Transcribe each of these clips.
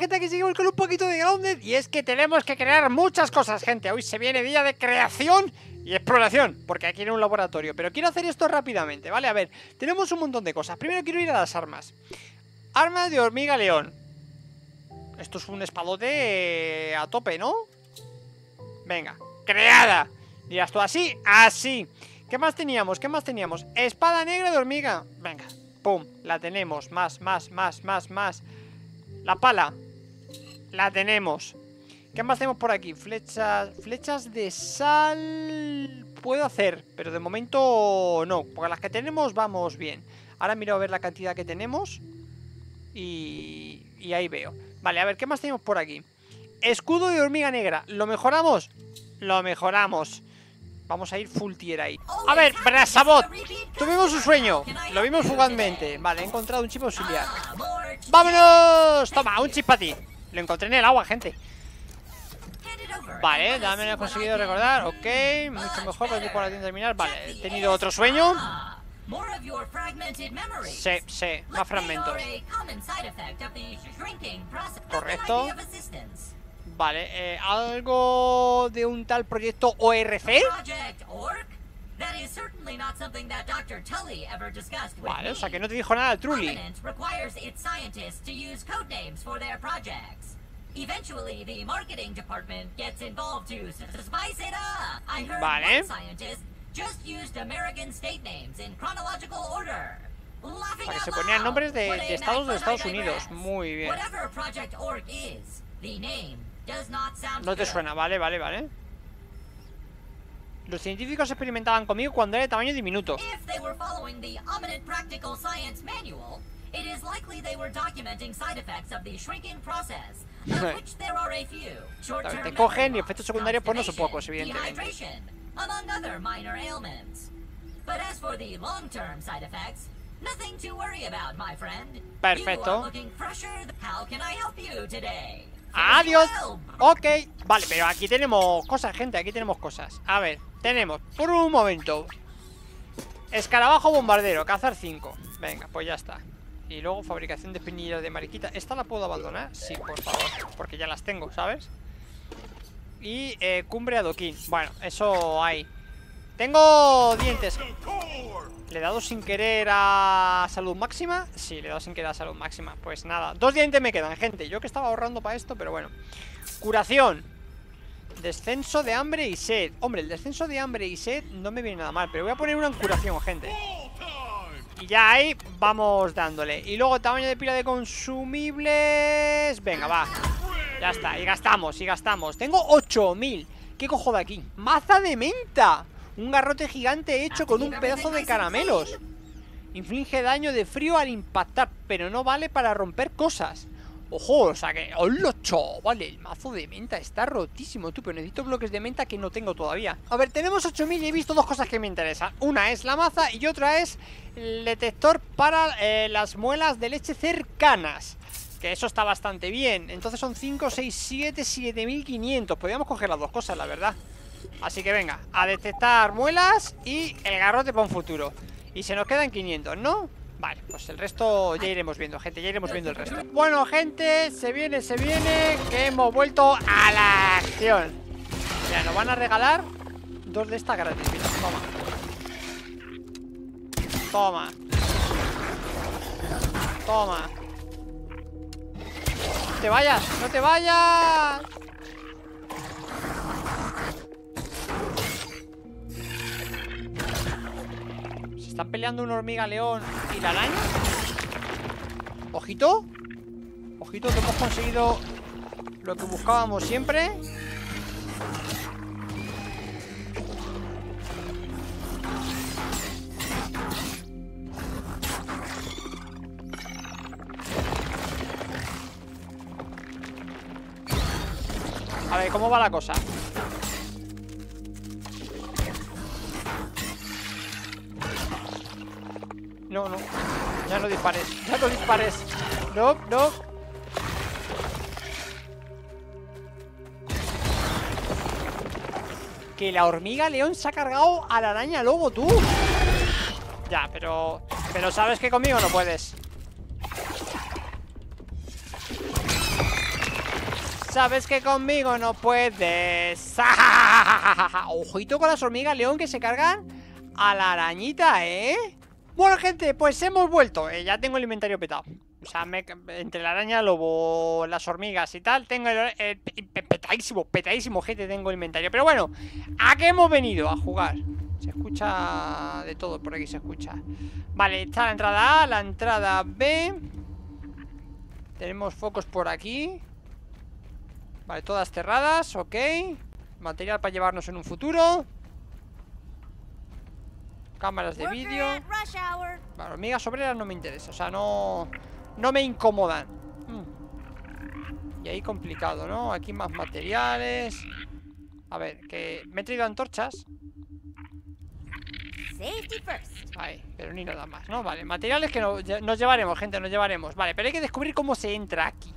gente aquí seguimos con un poquito de Grounded. Y es que tenemos que crear muchas cosas, gente. Hoy se viene día de creación y exploración, porque aquí en un laboratorio. Pero quiero hacer esto rápidamente, ¿vale? A ver, tenemos un montón de cosas. Primero quiero ir a las armas. Arma de hormiga león. Esto es un espadote a tope, ¿no? Venga, creada. Dirás tú, así, así. ¿Qué más teníamos? ¿Qué más teníamos? Espada negra de hormiga. Venga, pum, la tenemos. Más. La pala, la tenemos. ¿Qué más tenemos por aquí? Flechas de sal. Puedo hacer, pero de momento no, porque las que tenemos vamos bien. Ahora miro a ver la cantidad que tenemos y ahí veo. Vale, a ver, ¿qué más tenemos por aquí? Escudo de hormiga negra. ¿Lo mejoramos? Lo mejoramos. Vamos a ir full tier ahí. A ver, Brasabot. Tuvimos un sueño. Lo vimos fugazmente. Vale, he encontrado un chip auxiliar. ¡Vámonos! Toma, un chip para ti. Lo encontré en el agua, gente. Vale, ya me lo he conseguido recordar. Ok, mucho mejor. Voy por aquí a terminar. Vale, he tenido otro sueño. Sí, más fragmentos. Correcto. Vale, algo de un tal proyecto ORC. Vale, o sea que no te dijo nada el Tully. Vale. Para que se ponían nombres de estados de Estados Unidos. Muy bien. No te suena, vale. Los científicos experimentaban conmigo cuando era de tamaño diminuto. Te cogen y efectos secundarios pues no son pocos, evidentemente. Perfecto. Adiós. Ok, vale, pero aquí tenemos cosas, gente, aquí tenemos cosas. A ver, tenemos, por un momento, escarabajo bombardero, cazar 5. Venga, pues ya está. Y luego fabricación de espinillas de mariquita. ¿Esta la puedo abandonar? Sí, por favor, porque ya las tengo, ¿sabes? Y cumbre adoquín. Bueno, eso hay. Tengo dientes. ¿Le he dado sin querer a salud máxima? Sí, le he dado sin querer a salud máxima. Pues nada, 2 dientes me quedan, gente. Yo que estaba ahorrando para esto, pero bueno. Curación. Descenso de hambre y sed. Hombre, el descenso de hambre y sed no me viene nada mal, pero voy a poner una en curación, gente. Y ya ahí vamos dándole. Y luego tamaño de pila de consumibles. Venga, va. Ya está, y gastamos, y gastamos. Tengo 8000. ¿Qué cojo de aquí? Maza de menta. Un garrote gigante hecho con un pedazo de caramelos. Inflige daño de frío al impactar, pero no vale para romper cosas. Ojo, o sea que... ¡Hola, chaval! El mazo de menta está rotísimo, tú. Pero necesito bloques de menta que no tengo todavía. A ver, tenemos 8000 y he visto dos cosas que me interesan. Una es la maza y otra es el detector para las muelas de leche cercanas. Que eso está bastante bien. Entonces son 5, 6, 7, 7500. Podríamos coger las dos cosas, la verdad. Así que venga, a detectar muelas y el garrote para un futuro. Y se nos quedan 500, ¿no? Vale, pues el resto ya iremos viendo, gente. Ya iremos viendo el resto. Bueno, gente, se viene que hemos vuelto a la acción. Mira, nos van a regalar 2 de estas gratis. Mira, toma. No te vayas, no te vayas. Están peleando una hormiga león y la araña. Ojito. Ojito que hemos conseguido lo que buscábamos siempre. A ver, ¿cómo va la cosa? No, ya no dispares. No. Que la hormiga león se ha cargado a la araña lobo, tú. Ya, pero sabes que conmigo no puedes. Sabes que conmigo no puedes. Ojito con las hormigas león que se cargan a la arañita, ¿eh? Bueno, gente, pues hemos vuelto. Ya tengo el inventario petado. O sea, entre la araña, lobo, las hormigas y tal, tengo petadísimo, petadísimo, gente, tengo el inventario. Pero bueno, ¿a qué hemos venido? A jugar. Se escucha de todo, por aquí se escucha. Vale, está la entrada A, la entrada B. Tenemos focos por aquí. Vale, todas cerradas, ok. Material para llevarnos en un futuro. Cámaras de vídeo. Vale, hormigas obreras no me interesa. O sea, no me incomodan. Y ahí complicado, ¿no? Aquí más materiales. A ver, que me he traído antorchas. Ahí, pero ni nada más, ¿no? Vale, materiales que nos llevaremos, gente, nos llevaremos. Vale, pero hay que descubrir cómo se entra aquí.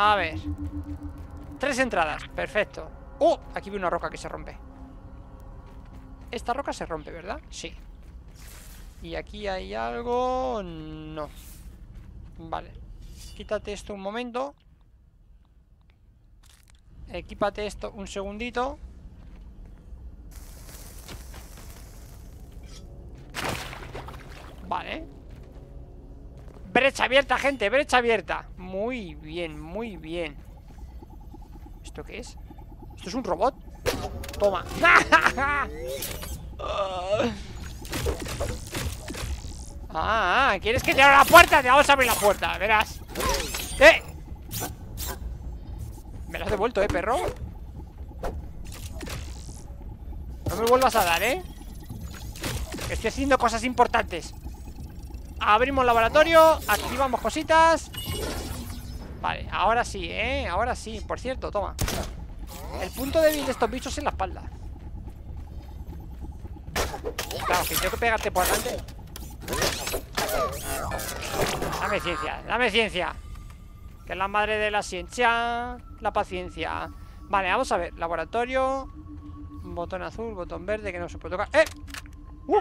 A ver. 3 entradas, perfecto. ¡Oh! Aquí vi una roca que se rompe. Esta roca se rompe, ¿verdad? Sí. Y aquí hay algo... No. Vale. Quítate esto un momento. Equípate esto un segundito. Vale. Brecha abierta, gente, brecha abierta. Muy bien, muy bien. ¿Esto qué es? ¿Esto es un robot? Toma. Ah, ¿quieres que te abra la puerta? Te vamos a abrir la puerta, verás. ¡Eh! Me lo has devuelto, perro. No me vuelvas a dar, estoy haciendo cosas importantes. Abrimos laboratorio, activamos cositas. Vale, ahora sí, ahora sí. Por cierto, toma. El punto débil de estos bichos es la espalda. Claro, que tengo que pegarte por delante. Dame ciencia, dame ciencia. Que es la madre de la ciencia. La paciencia. Vale, vamos a ver, laboratorio. Botón azul, botón verde, que no se puede tocar. ¡Eh!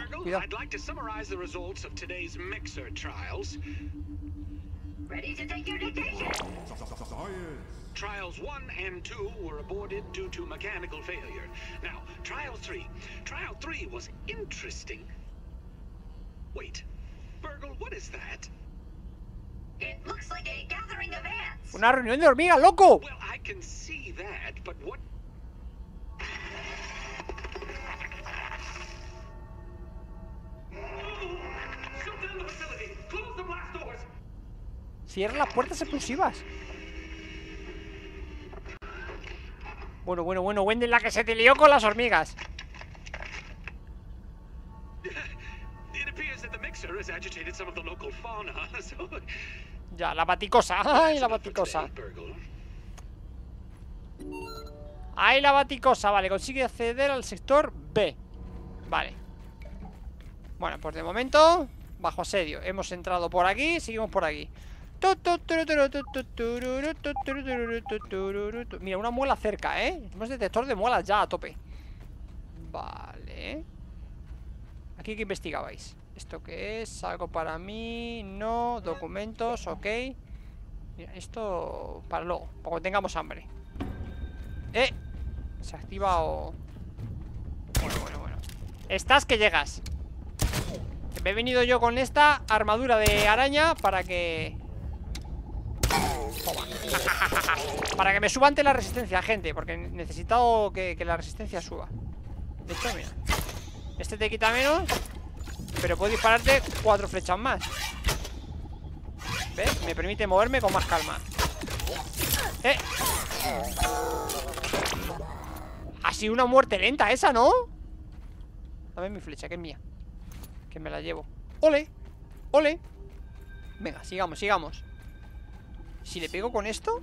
Virgil, I'd like to summarize the results of today's mixer trials. Ready to take your dictation? Trials 1 and 2 were aborted due to mechanical failure. Now, trial 3. Trial 3 was interesting. Wait, Virgil, what is that? It looks like a gathering of ants. Una reunión de hormigas, loco. Well, I can see that, but what? Cierra las puertas exclusivas. Bueno, Wendell, la que se te lió con las hormigas. Ya, la baticosa. Ay, la baticosa. Ay, la baticosa. Vale, consigue acceder al sector B. Vale. Bueno, pues de momento, bajo asedio. Hemos entrado por aquí, seguimos por aquí. Mira, una muela cerca, Tenemos detector de muelas ya a tope. Vale. Aquí que investigabais. ¿Esto qué es? ¿Algo para mí? No, documentos, ok. Mira, esto para luego, para cuando tengamos hambre. Se ha activado. Bueno. Estás que llegas. Me he venido yo con esta armadura de araña para que... para que me suba ante la resistencia, gente. Porque he necesitado que la resistencia suba. De hecho, mira, este te quita menos, pero puedo dispararte 4 flechas más. ¿Ves? Me permite moverme con más calma. Ha sido una muerte lenta esa, ¿no? Dame mi flecha, que es mía, que me la llevo. ¡Ole! ¡Ole! Venga, sigamos, sigamos. Si le pego con esto.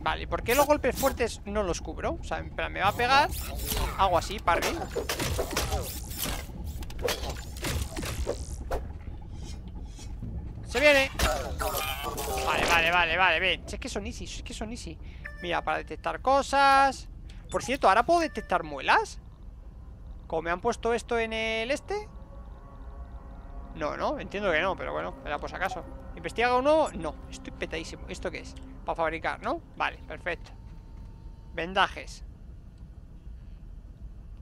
Vale, ¿por qué los golpes fuertes no los cubro? O sea, en plan, me va a pegar, hago así, parry. ¡Se viene! Vale, bien. Es que son easy, Mira, para detectar cosas. Por cierto, ¿ahora puedo detectar muelas? ¿Como me han puesto esto en el este? No, no, entiendo que no, pero bueno, era por si acaso. ¿Investiga o no? No, estoy petadísimo. ¿Esto qué es? Para fabricar, ¿no? Vale, perfecto. Vendajes.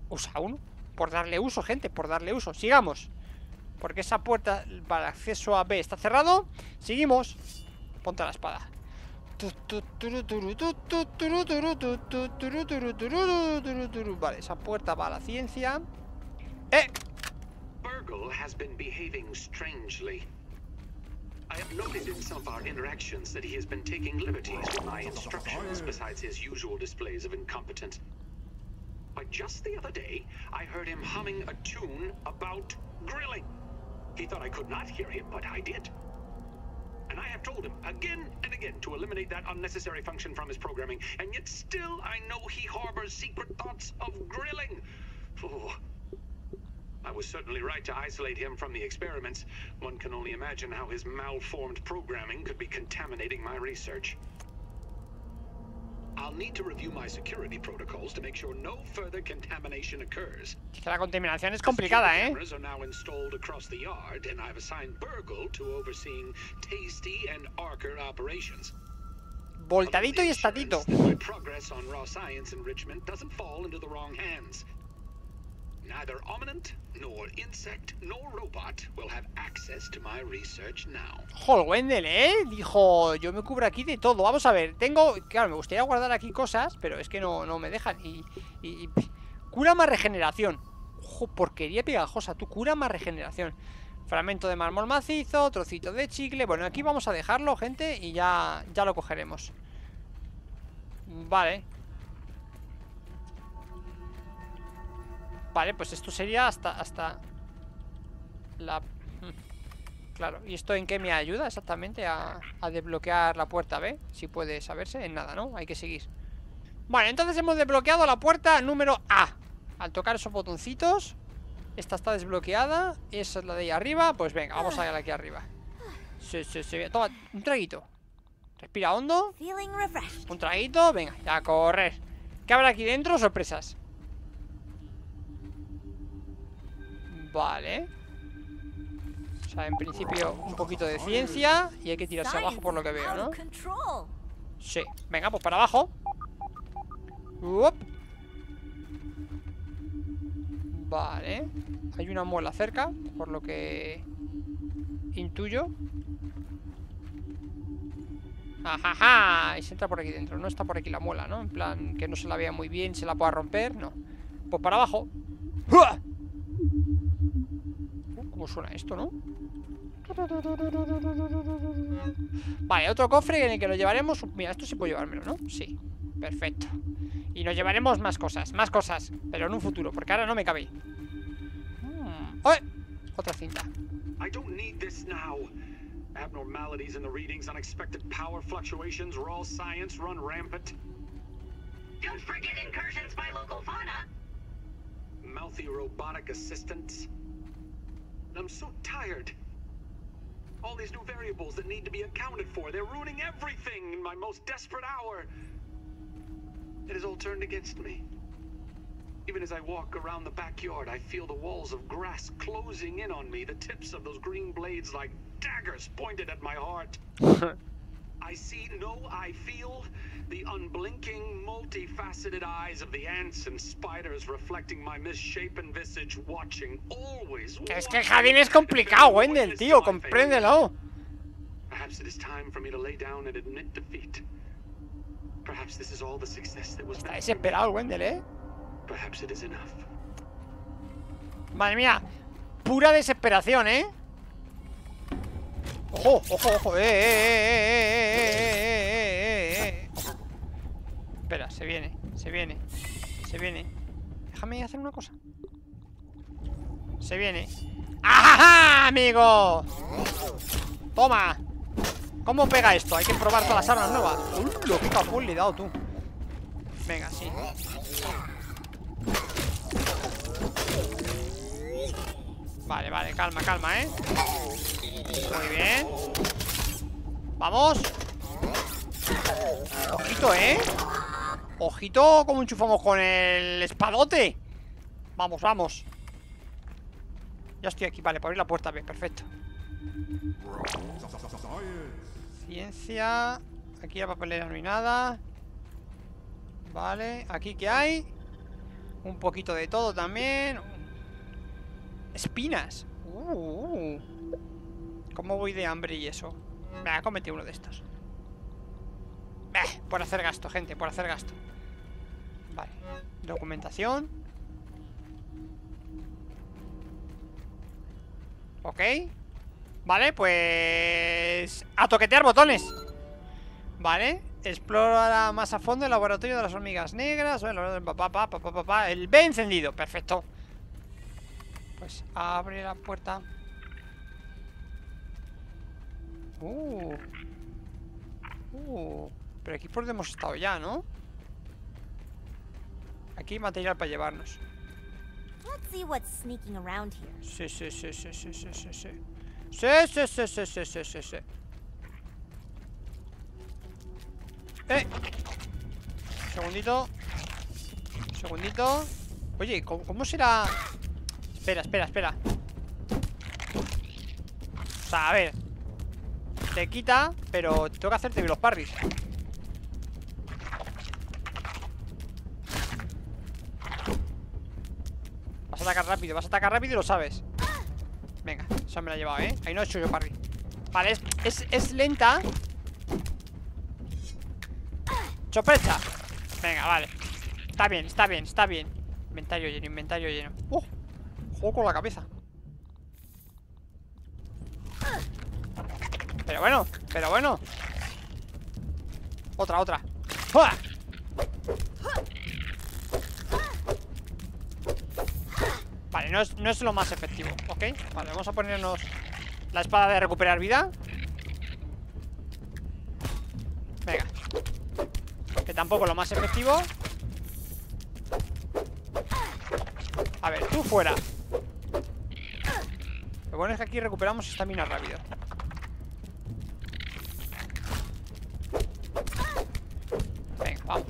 Usa uno. Por darle uso, gente, por darle uso. Sigamos. Porque esa puerta para acceso a B está cerrado. Seguimos. Ponte la espada. Vale, esa puerta va a la ciencia. Virgil has been behaving strangely. I have noted in some of our interactions that he has been taking liberties with my instructions besides his usual displays of incompetence. But just the other day, I heard him humming a tune about grilling. He thought I could not hear him, but I did. And I have told him again and again to eliminate that unnecessary function from his programming, and yet still I know he harbors secret thoughts of grilling. Oh. I was certainly right to isolate him from the experiments. One can only imagine how his malformed programming could be contaminating my research. I'll need to review my security protocols to make sure no further contamination occurs. Es que la contaminación es complicada, ¿eh? Cameras are now installed across the yard, and I've assigned Virgil to overseeing Tasty and Archer operations. Voltadito y estatito. My progress on raw science enrichment doesn't fall into the wrong hands. Neither ominent, nor insect, nor robot will have access to my research now. Joder, Wendell, ¿eh? Dijo, yo me cubro aquí de todo. Vamos a ver, tengo... Claro, me gustaría guardar aquí cosas, pero es que no me dejan. Y cura más regeneración. Ojo, porquería pegajosa, tú cura más regeneración. Fragmento de mármol macizo, trocito de chicle. Bueno, aquí vamos a dejarlo, gente, y ya lo cogeremos. Vale. Vale, pues esto sería hasta la... Claro, ¿y esto en qué me ayuda exactamente? A desbloquear la puerta B, si puede saberse, en nada, ¿no? Hay que seguir. Vale, entonces hemos desbloqueado la puerta número A. Al tocar esos botoncitos, esta está desbloqueada, esa es la de ahí arriba, pues venga, vamos a ir aquí arriba. Sí, toma, un traguito. Respira hondo. Un traguito, venga, ya a correr. ¿Qué habrá aquí dentro? Sorpresas. Vale. O sea, en principio un poquito de ciencia. Y hay que tirarse abajo por lo que veo, ¿no? Sí, venga, pues para abajo. Uop. Vale. Hay una muela cerca, por lo que intuyo. Ajaja. Y se entra por aquí dentro, no está por aquí la muela, ¿no? En plan, que no se la vea muy bien, se la pueda romper, no. Pues para abajo. ¡Uah! ¿Cómo suena esto, no? Vale, otro cofre en el que nos llevaremos. Mira, esto sí puedo llevármelo, ¿no? Sí, perfecto. Y nos llevaremos más cosas, pero en un futuro, porque ahora no me cabe. ¡Ay! Otra cinta. I don't need this now. Abnormalities in the readings, unexpected power fluctuations, raw science run rampant. Don't forget incursions by local fauna. Mouthy robotic assistants. I'm so tired. All these new variables that need to be accounted for, they're ruining everything in my most desperate hour. It has all turned against me. Even as I walk around the backyard, I feel the walls of grass closing in on me, the tips of those green blades like daggers pointed at my heart. I see, no, I feel the unblinking, multifaceted eyes of the ants and spiders reflecting my misshapen visage, watching, always watching. Es que Jardín es complicado, Wendell, tío, compréndelo. Perhaps it is time for me to lay down and admit defeat. Perhaps this is all the success that was. Está desesperado, Wendell, ¿eh? Perhaps it is enough. Madre mía, pura desesperación, ¿eh? Ojo, ojo, ojo, Espera, se viene. Déjame hacer una cosa. Se viene. ¡Ajá, amigo! Toma. ¿Cómo pega esto? Hay que probar todas las armas nuevas. ¡Uy, lo que capul le he dado, tú! Venga, sí. Vale, calma, ¿eh? Muy bien. Vamos. Ojito, ¿eh? Ojito como enchufamos con el espadote. Vamos, vamos. Ya estoy aquí, vale, para abrir la puerta bien, perfecto. Ciencia. Aquí la papelera no hay nada. Vale, aquí que hay un poquito de todo también. Espinas. ¿Cómo voy de hambre y eso? Venga, cómete uno de estos. Por hacer gasto, gente, por hacer gasto. Vale, documentación. Ok. Vale, pues... a toquetear botones. Vale. Explora más a fondo el laboratorio de las hormigas negras. El B encendido, perfecto. Pues abre la puerta. Pero aquí por donde hemos estado ya, ¿no? Aquí hay material para llevarnos. Sí, sí, sí, sí, sí, sí, sí, sí. Sí, sí, sí, sí, sí, sí, sí. Segundito. Segundito. Oye, ¿cómo será? Espera, espera, espera. O sea, a ver. Te quita, pero tengo que hacerte los parries. Vas a atacar rápido, vas a atacar rápido y lo sabes. Venga, esa me la he llevado, ¿eh? Ahí no he hecho yo parry. Vale, es lenta. Sorpresa. Venga, vale. Está bien, está bien, está bien. Inventario lleno, inventario lleno. Juego con la cabeza. Pero bueno, pero bueno. Otra, otra. ¡Joder! Vale, no es lo más efectivo, ¿ok? Vale, vamos a ponernos la espada de recuperar vida. Venga. Que tampoco es lo más efectivo. A ver, tú fuera. Lo bueno es que aquí recuperamos estamina rápido. Venga, vamos.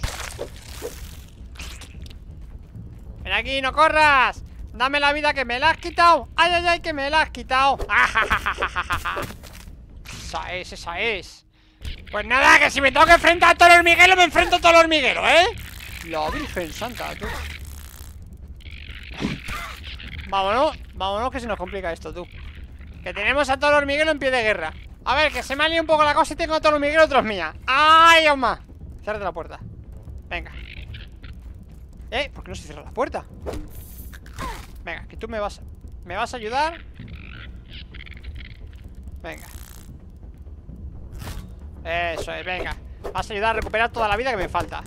Ven aquí, no corras. Dame la vida que me la has quitado. Ay, ay, ay, que me la has quitado. Esa es, esa es. Pues nada, que si me tengo que enfrentar a todo el hormiguero, me enfrento a todo el hormiguero, ¿eh? La Virgen Santa, tú. Vámonos, vámonos, que se nos complica esto, tú. Que tenemos a todo el hormiguero en pie de guerra. A ver, que se me ha liado un poco la cosa y tengo a todo el hormiguero, otros mía. ¡Ay, aún más! Cierra la puerta. Venga. ¿Por qué no se cierra la puerta? Venga, que tú me vas a ayudar. Venga. Eso es, venga. Vas a ayudar a recuperar toda la vida que me falta.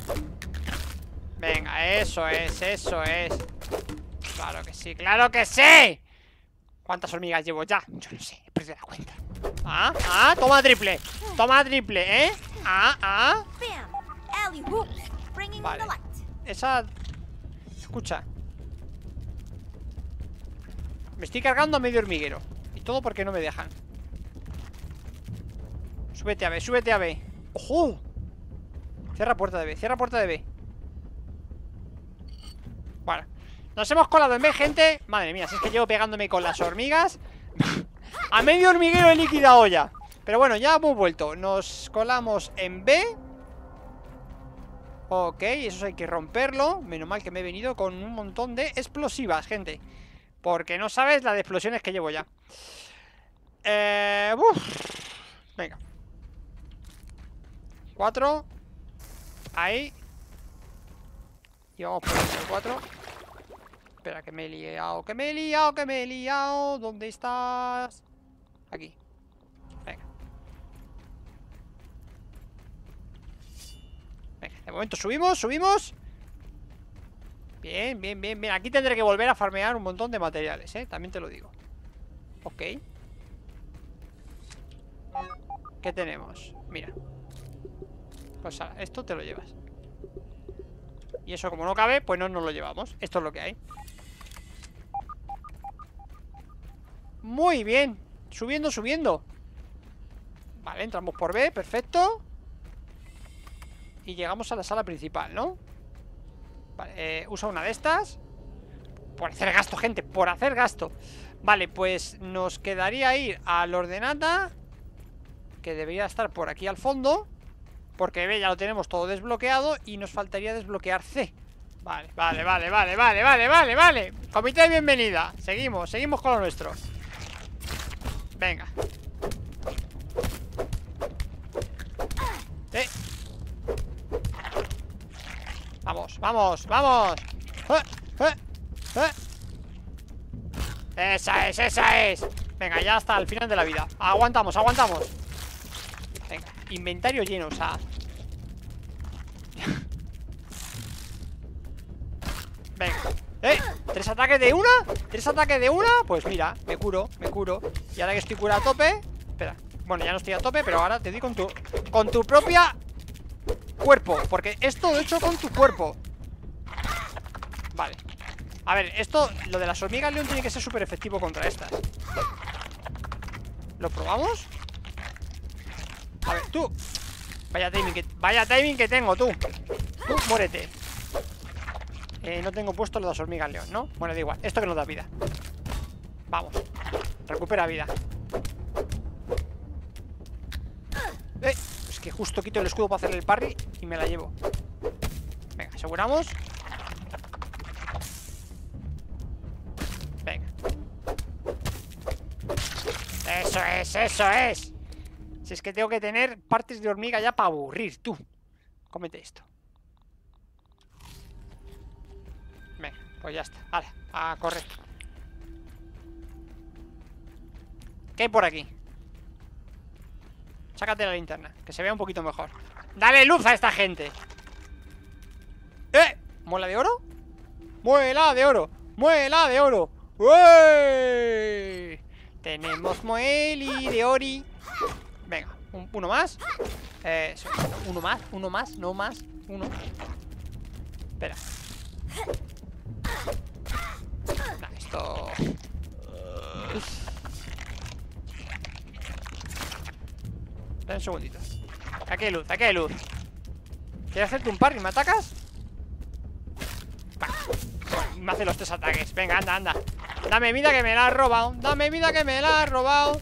Venga, eso es, eso es. Claro que sí, claro que sí. ¿Cuántas hormigas llevo ya? Yo no sé, he perdido la cuenta. Toma triple. Toma triple, ¿eh? Vale. Esa... Escucha. Me estoy cargando a medio hormiguero. Y todo porque no me dejan. Súbete a B, súbete a B. ¡Ojo! Cierra puerta de B, cierra puerta de B. Bueno, nos hemos colado en B, gente. Madre mía, si es que llevo pegándome con las hormigas. A medio hormiguero he liquidado ya. Pero bueno, ya hemos vuelto. Nos colamos en B. Ok, eso hay que romperlo. Menos mal que me he venido con un montón de explosivas, gente. Porque no sabes la de explosiones que llevo ya. Venga. 4. Ahí. Y vamos por el 4. Espera, que me he liado, que me he liado, que me he liado. ¿Dónde estás? Aquí. Venga. Venga, de momento subimos, subimos. Bien, bien, bien, bien. Aquí tendré que volver a farmear un montón de materiales, ¿eh? También te lo digo. Ok. ¿Qué tenemos? Mira. Pues ahora, esto te lo llevas. Y eso como no cabe, pues no nos lo llevamos. Esto es lo que hay. Muy bien. Subiendo, subiendo. Vale, entramos por B, perfecto. Y llegamos a la sala principal, ¿no? Vale, usa una de estas. Por hacer gasto, gente, por hacer gasto. Vale, pues nos quedaría ir a la ordenata, que debería estar por aquí al fondo, porque ve, ya lo tenemos todo desbloqueado. Y nos faltaría desbloquear C. Vale, vale, vale, vale, vale, vale, vale, vale. Comité de bienvenida. Seguimos, seguimos con lo nuestro. Venga. Vamos, vamos, vamos. Esa es, esa es. Venga, ya hasta el final de la vida. Aguantamos, aguantamos. Venga, inventario lleno, o sea. Venga. ¿Tres ataques de una? ¿Tres ataques de una? Pues mira, me curo, me curo. Y ahora que estoy curado a tope. Espera, bueno, ya no estoy a tope, pero ahora te doy con tu propia cuerpo, porque esto lo he hecho con tu cuerpo. Vale. A ver, esto, lo de las hormigas león tiene que ser súper efectivo contra estas. ¿Lo probamos? A ver, tú. Vaya timing que tengo, tú. Tú, muérete. No tengo puesto los dos hormigas león, ¿no? Bueno, da igual, esto que nos da vida. Vamos, recupera vida. Es que justo quito el escudo para hacerle el parry y me la llevo. Venga, aseguramos. Venga. ¡Eso es, eso es! Si es que tengo que tener partes de hormiga ya para aburrir, tú. Cómete esto. Pues ya está, vale, a correr. ¿Qué hay por aquí? Sácate la linterna, que se vea un poquito mejor. ¡Dale luz a esta gente! ¿Muela de oro? ¡Muela de oro! ¡Muela de oro! ¡Uey! Tenemos mueli de ori. Venga, uno más. Uno más, no más. Uno. Espera. Nah, esto. Dame un segundito. Aquí hay luz, aquí hay luz. ¿Quieres hacerte un parry? ¿Me atacas? Va. Me hace los tres ataques. Venga, anda, anda. Dame vida que me la has robado. Dame vida que me la has robado.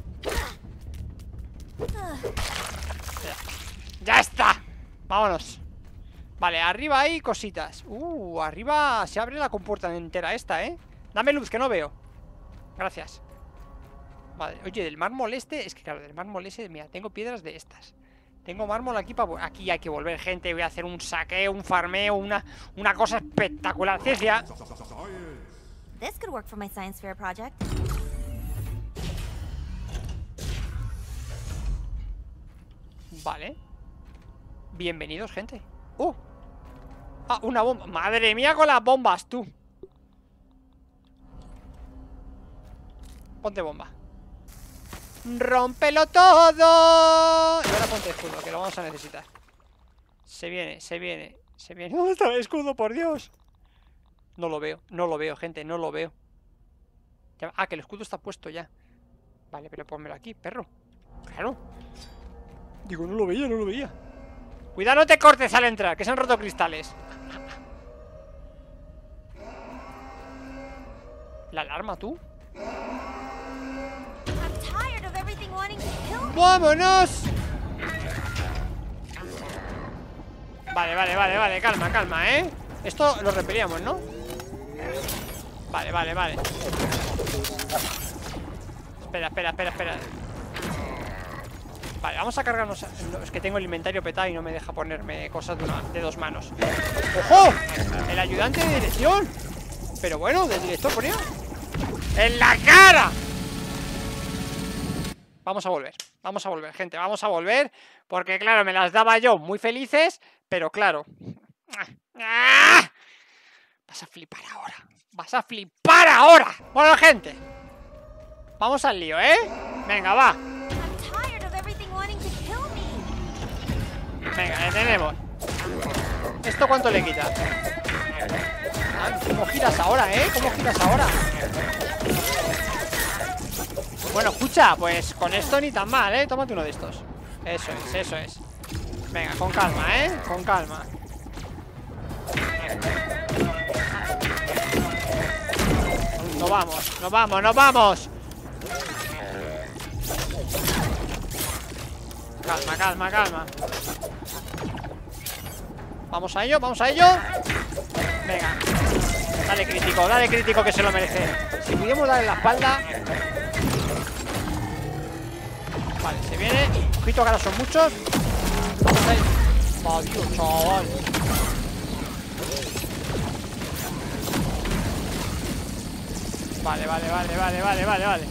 Ya está. Vámonos. Vale, arriba hay cositas. Arriba se abre la compuerta entera esta, ¿eh? Dame luz, que no veo. Gracias. Vale, oye, del mármol este... Es que claro, del mármol ese... Mira, tengo piedras de estas. Tengo mármol aquí para... Aquí hay que volver, gente. Voy a hacer un saqueo, un farmeo, una cosa espectacular. Ciencia. Vale. Bienvenidos, gente. Ah, una bomba. Madre mía con las bombas, tú. Ponte bomba. ¡Rómpelo todo! Y ahora ponte escudo, que lo vamos a necesitar. Se viene, se viene, se viene. ¿Dónde está el escudo, por Dios? No lo veo, no lo veo, gente, no lo veo. Ah, que el escudo está puesto ya. Vale, pero pónmelo aquí, perro. Claro. Digo, no lo veía, no lo veía. Cuidado, no te cortes al entrar, que se han roto cristales. ¿La alarma, tú? ¡Vámonos! Vale, vale, vale, vale, calma, calma, ¿eh? Esto lo repelíamos, ¿no? Vale, vale, vale. Espera, espera, espera, espera. Vale, vamos a cargarnos... No, es que tengo el inventario petado y no me deja ponerme cosas de dos manos. ¡Ojo! El ayudante de dirección. Pero bueno, del director ponía... ¡En la cara! Vamos a volver, gente, vamos a volver. Porque claro, me las daba yo muy felices, pero claro... Vas a flipar ahora. Vas a flipar ahora. Bueno, gente. Vamos al lío, ¿eh? Venga, va. Venga, detenemos. ¿Esto cuánto le quita? ¿Cómo giras ahora, eh? ¿Cómo giras ahora? Bueno, escucha, pues con esto ni tan mal, eh. Tómate uno de estos. Eso es, eso es. Venga, con calma, eh. Con calma. Nos vamos, nos vamos, nos vamos. Calma, calma, calma. Vamos a ello, vamos a ello. Venga. Dale crítico que se lo merece. Si pudiéramos darle la espalda. Vale, se viene. Ojito que ahora son muchos. Vamos a ir. ¡Oh, Dios, chaval! Vale, vale, vale, vale, vale, vale, vale.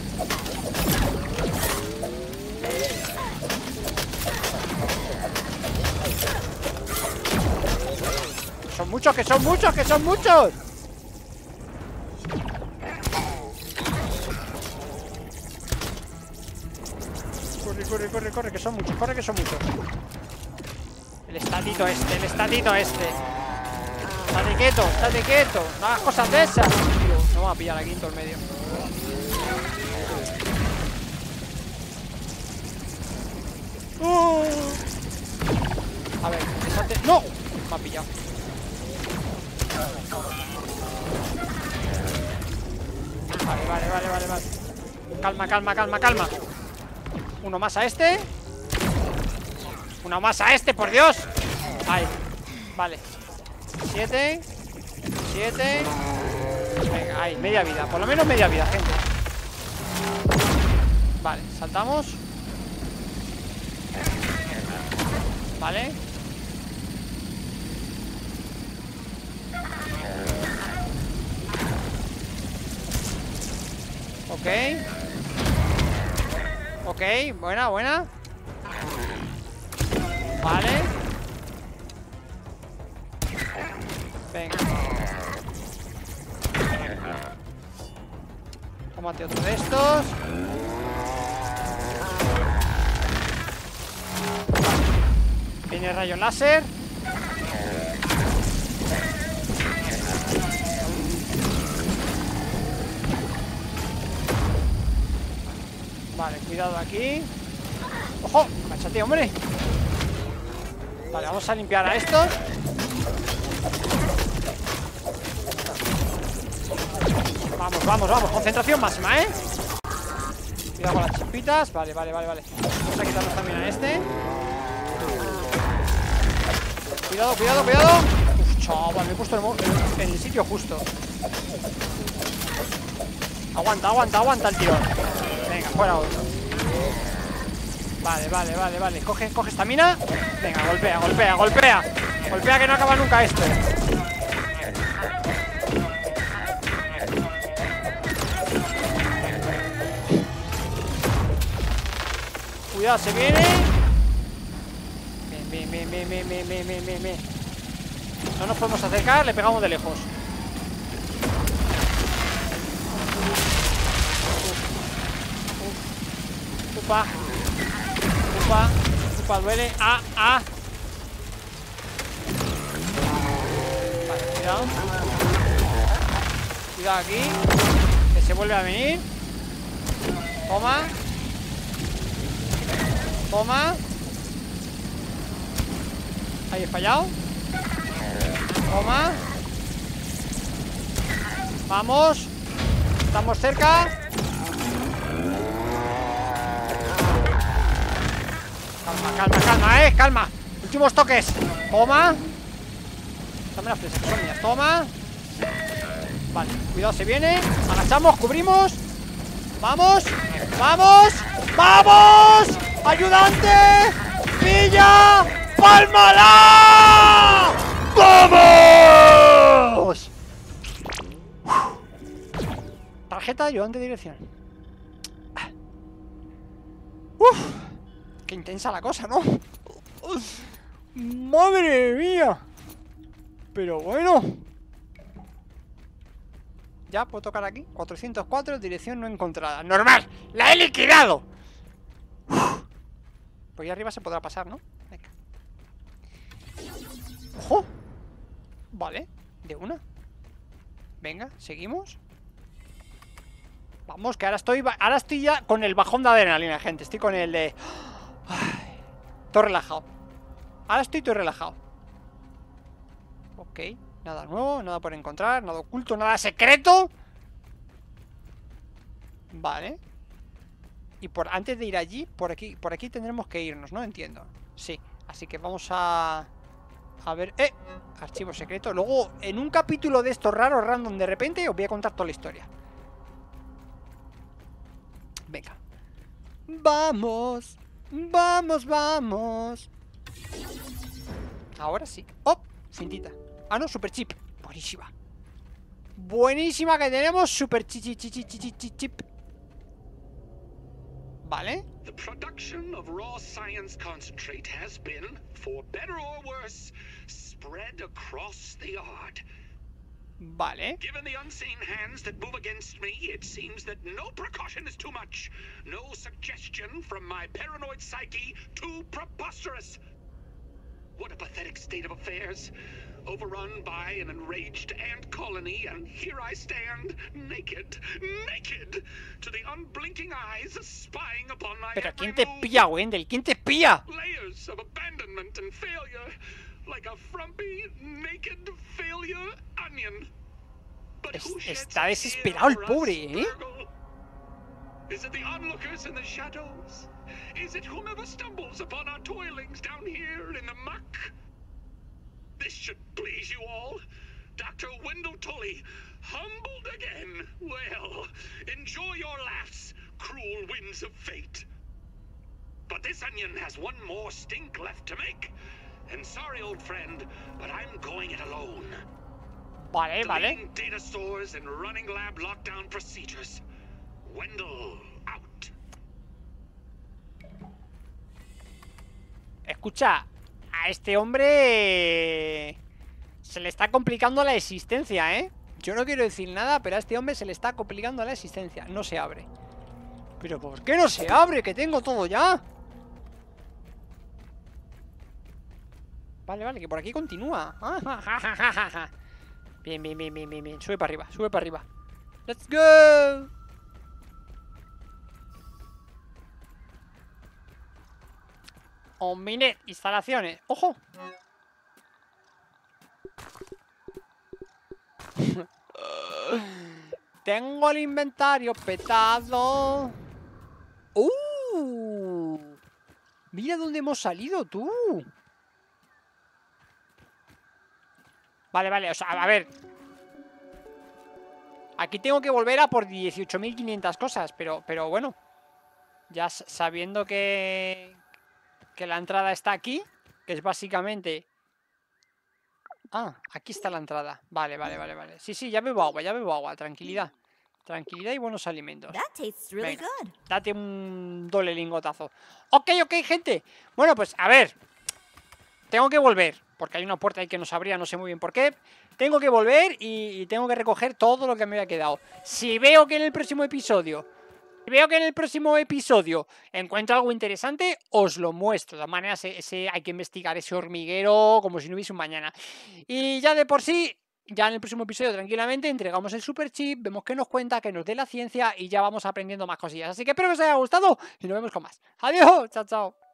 Son muchos, que son muchos, que son muchos. Corre, corre, corre, corre, que son muchos, corre, que son muchos. El estatito este, el estatito este. Estate quieto, no hagas cosas de esas. No vamos a pillar aquí en todo el medio. A ver, desate. ¡No! Me ha pillado. Vale, vale, vale, vale, vale. Calma, calma, calma, calma. Uno más a este. Uno más a este, por Dios. Ahí. Vale. 7. 7. Venga, ahí, media vida, por lo menos media vida, gente. Vale, saltamos. Vale. Ok. Ok, buena, buena. Vale. Venga. Tómate otro de estos. Viene el rayo láser. Vale, cuidado aquí. ¡Ojo! ¡Cáchate, hombre! Vale, vamos a limpiar a estos. Vamos, vamos, vamos, concentración máxima, ¿eh? Cuidado con las chispitas. Vale, vale, vale, vale. Vamos a quitarnos también a este. Cuidado, cuidado, cuidado. Uf, chaval, me he puesto en el sitio justo. Aguanta, aguanta, aguanta el tirón. Venga, fuera otro. Vale, vale, vale, vale. Coge, coge esta mina. Venga, golpea, golpea, golpea. Golpea que no acaba nunca esto. Cuidado, se viene. Bien, bien, bien, bien, bien, bien, bien, bien, bien. No nos podemos acercar, le pegamos de lejos. Upa. Upa. Upa, duele. Ah, ah. Vale, cuidado. Cuidado aquí. Que se vuelve a venir. Toma. Toma. Ahí he fallado. Toma. Vamos. Estamos cerca. Calma, calma, calma, calma. Últimos toques. Toma. Dame las flechas que son mías. Toma. Vale, cuidado, se viene. Agachamos, cubrimos. Vamos. Vamos. Vamos. ¡Ayudante! ¡Pilla! ¡Pálmala! ¡Vamos! Tarjeta de ayudante de dirección. ¡Uf! ¡Qué intensa la cosa, ¿no? ¡Madre mía! Pero bueno. Ya puedo tocar aquí. 404, dirección no encontrada. ¡Normal! ¡La he liquidado! ¡Uf! Por ahí arriba se podrá pasar, ¿no? Venga. ¡Ojo! Vale, de una. Venga, seguimos. Vamos, que ahora estoy ya con el bajón de adrenalina, gente. Estoy con el de... Ay, todo relajado. Ahora estoy todo relajado. Ok, nada nuevo, nada por encontrar, nada oculto, nada secreto. Vale. Y por antes de ir allí, por aquí tendremos que irnos, ¿no? Entiendo. Sí, así que vamos a ver... ¡Eh! Archivo secreto. Luego, en un capítulo de estos raros, random, de repente, os voy a contar toda la historia. Venga. ¡Vamos! ¡Vamos, vamos! Ahora sí. ¡Oh! Cintita. Ah, no, super chip. Buenísima. Buenísima que tenemos super chip. Vale. The production of raw science concentrate has been, for better or worse, spread across the yard. Vale. Given the unseen hands that move against me, it seems that no precaution is too much. No suggestion from my paranoid psyche too preposterous. What a pathetic state of affairs. Overrun by an enraged ant colony, and here I stand, naked, naked, to the unblinking eyes spying upon my Pero ¿quién te pilla, Wendell? ¿Quién te pilla? Layers of abandonment and failure, like a frumpy, naked failure onion. But who está desesperado el pobre, ¿eh? Is it the onlookers in the shadows? Is it whomever stumbles upon our toilings down here in the muck? This should please you all. Dr. Wendell Tully, humbled again. Well, enjoy your laughs, cruel winds of fate. But this onion has one more stink left to make. And sorry, old friend, but I'm going it alone. Vale, vale. Data stores and running lab lockdown procedures. Wendell, out. Escucha. A este hombre se le está complicando la existencia, ¿eh? Yo no quiero decir nada, pero a este hombre se le está complicando la existencia. No se abre. ¿Pero por qué no se abre? Que tengo todo ya. Vale, vale, que por aquí continúa. Bien, bien, bien, bien, bien, bien. Sube para arriba, sube para arriba. ¡Let's go! Ominet, instalaciones. ¡Ojo! Tengo el inventario petado. Mira dónde hemos salido, tú. Vale, vale, o sea, a ver. Aquí tengo que volver a por 18.500 cosas, pero bueno. Ya sabiendo que la entrada está aquí, que es básicamente... Ah, aquí está la entrada. Vale, vale, vale, vale. Sí, sí, ya bebo agua, tranquilidad. Tranquilidad y buenos alimentos. Venga, date un doble lingotazo. Ok, gente. Bueno, pues, a ver. Tengo que volver, porque hay una puerta ahí que nos abría, no sé muy bien por qué. Tengo que volver y tengo que recoger todo lo que me había quedado. Si veo que en el próximo episodio... encuentro algo interesante, os lo muestro. De todas maneras, hay que investigar ese hormiguero como si no hubiese un mañana. Y ya de por sí, ya en el próximo episodio tranquilamente entregamos el super chip, vemos qué nos cuenta, que nos dé la ciencia y ya vamos aprendiendo más cosillas. Así que espero que os haya gustado y nos vemos con más. Adiós, chao, chao.